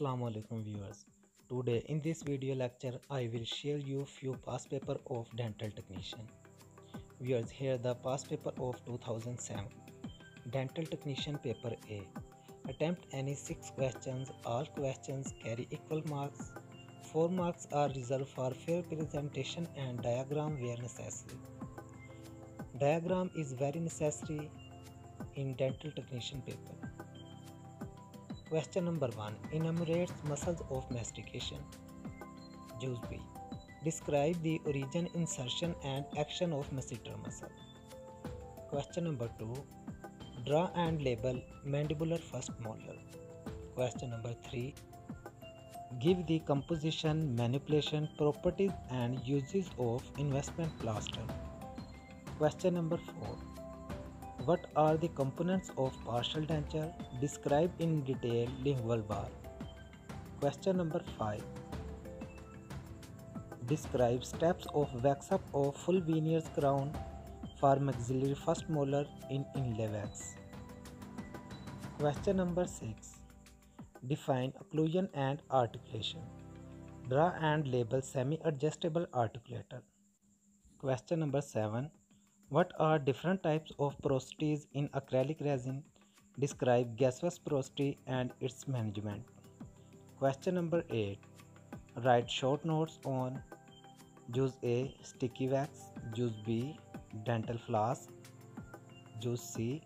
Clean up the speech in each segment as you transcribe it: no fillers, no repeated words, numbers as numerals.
Assalamualaikum viewers. Today in this video lecture I will share you few past paper of Dental Technician. Viewers, here the past paper of 2007 Dental Technician paper A. Attempt any 6 questions. All questions carry equal marks. 4 marks are reserved for fair presentation and diagram where necessary. Diagram is very necessary in Dental Technician paper. Question number 1. Enumerates muscles of mastication. Choose B. Describe the origin, insertion and action of masseter muscle. Question number 2. Draw and label mandibular first molar. Question number 3. Give the composition, manipulation, properties and uses of investment plaster. Question number 4. What are the components of partial denture? Describe in detail lingual bar. Question number 5. Describe steps of wax up of full veneer's crown for maxillary first molar in inlay wax. Question number 6. Define occlusion and articulation. Draw and label semi-adjustable articulator. Question number 7. What are different types of porosities in acrylic resin? Describe gaseous porosity and its management. Question number 8. Write short notes on Choose A. Sticky wax. Choose B. Dental floss. Choose C.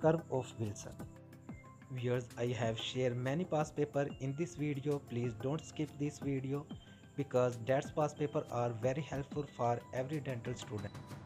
Curve of Wilson. Viewers, I have shared many past paper in this video. Please don't skip this video because that past paper are very helpful for every dental student.